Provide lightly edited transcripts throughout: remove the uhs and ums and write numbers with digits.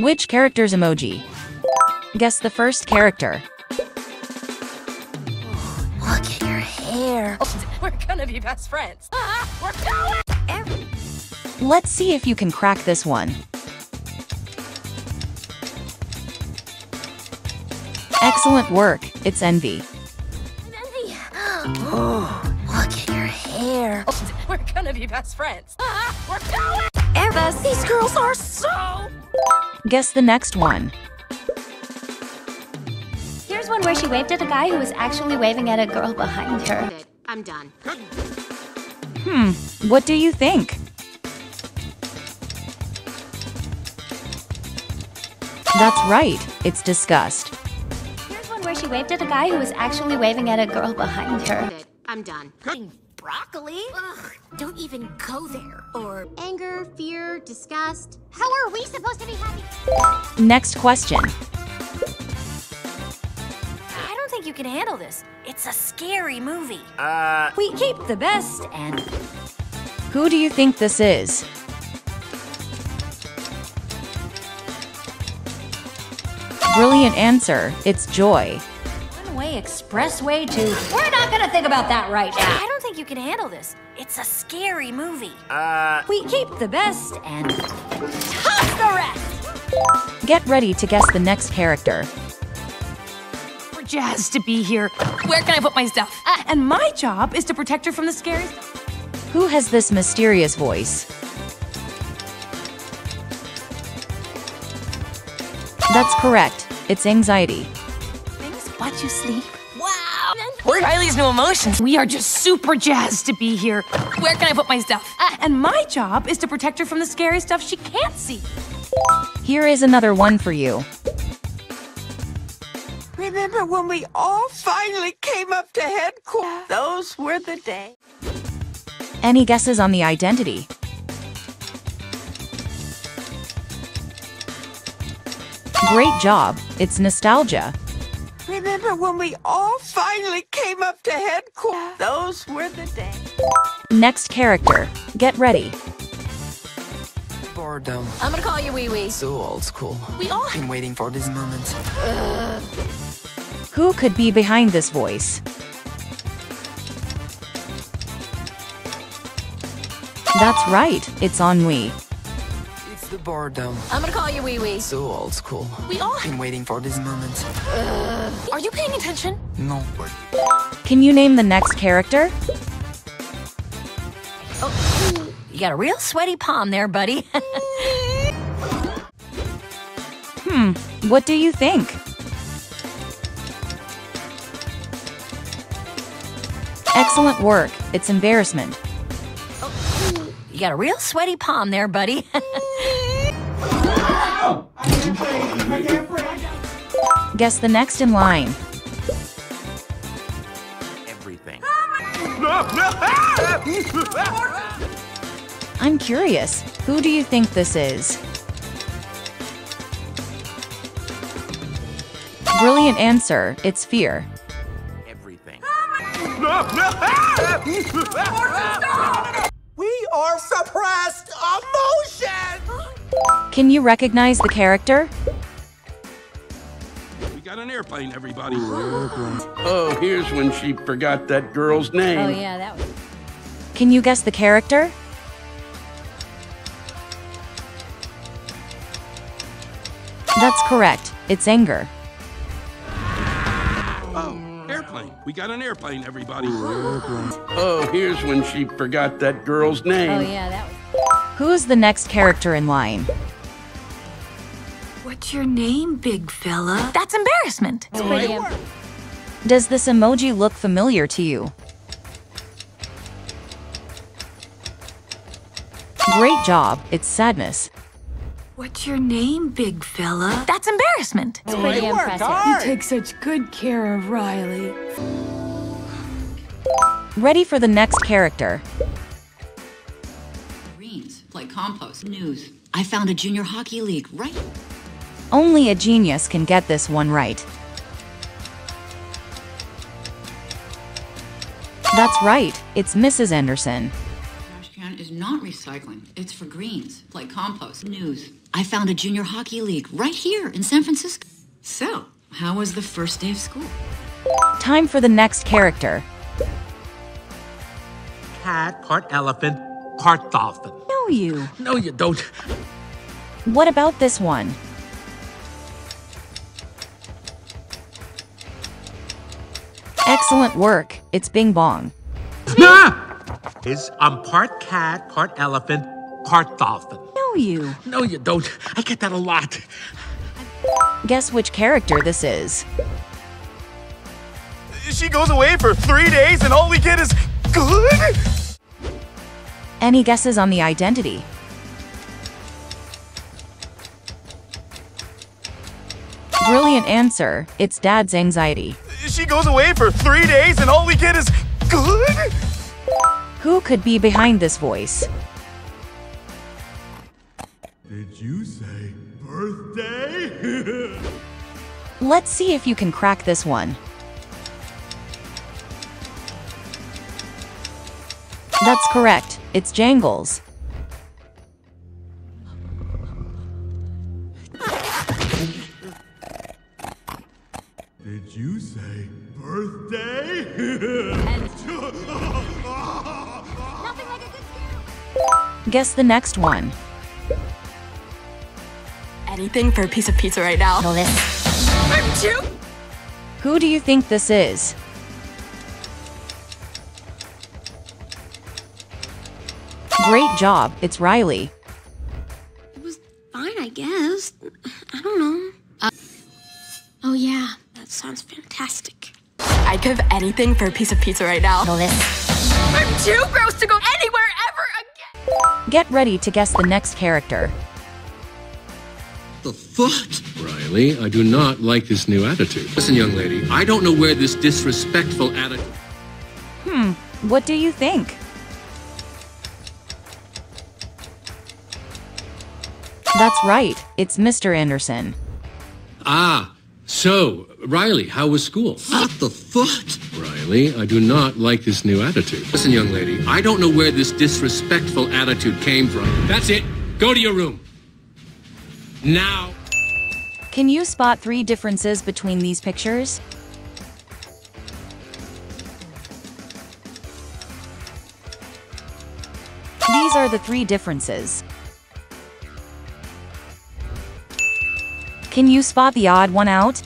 Which character's emoji? Guess the first character. Look at your hair. We're gonna be best friends. We're going! Let's see if you can crack this one. Excellent work, it's Envy. Oh, look at your hair. We're gonna be best friends. We're going! Airbus, these girls are so... Guess the next one. Here's one where she waved at a guy who was actually waving at a girl behind her. I'm done. What do you think? That's right, it's disgust. Here's one where she waved at a guy who was actually waving at a girl behind her. I'm done. Broccoli? Ugh, don't even go there. Or anger, fear, disgust. How are we supposed to be happy? Next question. I don't think you can handle this. It's a scary movie. We keep the best and... Who do you think this is? Brilliant answer, it's Joy. One-way expressway to... We're not gonna think about that right now. I don't think you can handle this. It's a scary movie. We keep the best and... Toss the rest! Get ready to guess the next character. We're jazzed to be here. Where can I put my stuff? And my job is to protect her from the scary stuff. Who has this mysterious voice? That's correct. It's anxiety. Things but you sleep. Wow! We're Riley's new emotions. We are just super jazzed to be here. Where can I put my stuff? And my job is to protect her from the scary stuff she can't see. Here is another one for you. Remember when we all finally came up to headquarters? Those were the days. Any guesses on the identity? Great job, it's nostalgia. Remember when we all finally came up to headquarters? Those were the days. Next character, get ready. Boredom. I'm gonna call you Wee Wee. So old school. We all been waiting for this moment. Who could be behind this voice? That's right, it's Ennui. The boredom. I'm gonna call you Wee Wee. So old school. We all been waiting for this moment. Are you paying attention? No. Can you name the next character? Oh, you got a real sweaty palm there, buddy. What do you think? Excellent work. It's embarrassment. Oh, you got a real sweaty palm there, buddy. Guess the next in line. Everything. I'm curious, who do you think this is? Brilliant answer, it's fear. Everything. We are suppressed emotions! Can you recognize the character? We got an airplane, everybody. Oh, here's when she forgot that girl's name. Oh, yeah, that was... Can you guess the character? That's correct. It's anger. Oh, airplane. We got an airplane, everybody. Oh, here's when she forgot that girl's name. Oh, yeah, that was... Who's the next character in line? What's your name, big fella? That's embarrassment. Does this emoji look familiar to you? Great job, it's sadness. What's your name, big fella? That's embarrassment. It's pretty impressive. You take such good care of Riley. Ready for the next character. Like compost. News. I found a junior hockey league, right? Only a genius can get this one right. That's right, it's Mrs. Anderson. Trash can is is not recycling. It's for greens, like compost. News. I found a junior hockey league right here in San Francisco. So, how was the first day of school? Time for the next character. Cat, part elephant, part dolphin. No, you. No, you don't. What about this one? Excellent work. It's Bing Bong. I'm part cat, part elephant, part dolphin. No, you. No, you don't. I get that a lot. Guess which character this is. She goes away for 3 days and all we get is good? Any guesses on the identity? Brilliant answer. It's Dad's anxiety. She goes away for 3 days and all we get is good? Who could be behind this voice? Did you say birthday? Let's see if you can crack this one. That's correct. It's Jangles. Did you say birthday? Nothing like a good scare. Guess the next one. Anything for a piece of pizza right now. No, this. I'm too. Who do you think this is? Great job, it's Riley. It was fine, I guess. I don't know. Oh yeah, that sounds fantastic. I'd give anything for a piece of pizza right now. No, this. I'm too gross to go anywhere ever again. Get ready to guess the next character. The foot. Riley, I do not like this new attitude. Listen, young lady, I don't know where this disrespectful attitude... what do you think? That's right. It's Mr. Anderson. Ah, so, Riley, how was school? What the foot? Riley, I do not like this new attitude. Listen, young lady, I don't know where this disrespectful attitude came from. That's it. Go to your room. Now. Can you spot 3 differences between these pictures? These are the 3 differences. Can you spot the odd one out?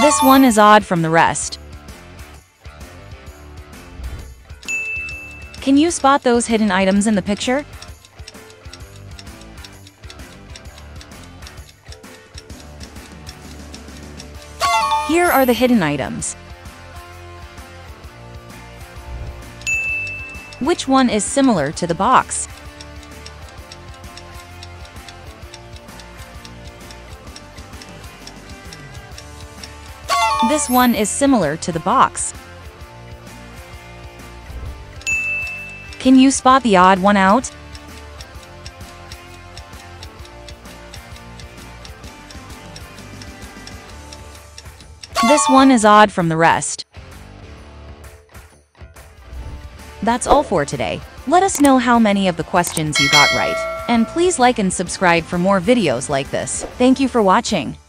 This one is odd from the rest. Can you spot those hidden items in the picture? Here are the hidden items. Which one is similar to the box? This one is similar to the box. Can you spot the odd one out? This one is odd from the rest. That's all for today. Let us know how many of the questions you got right. And please like and subscribe for more videos like this. Thank you for watching.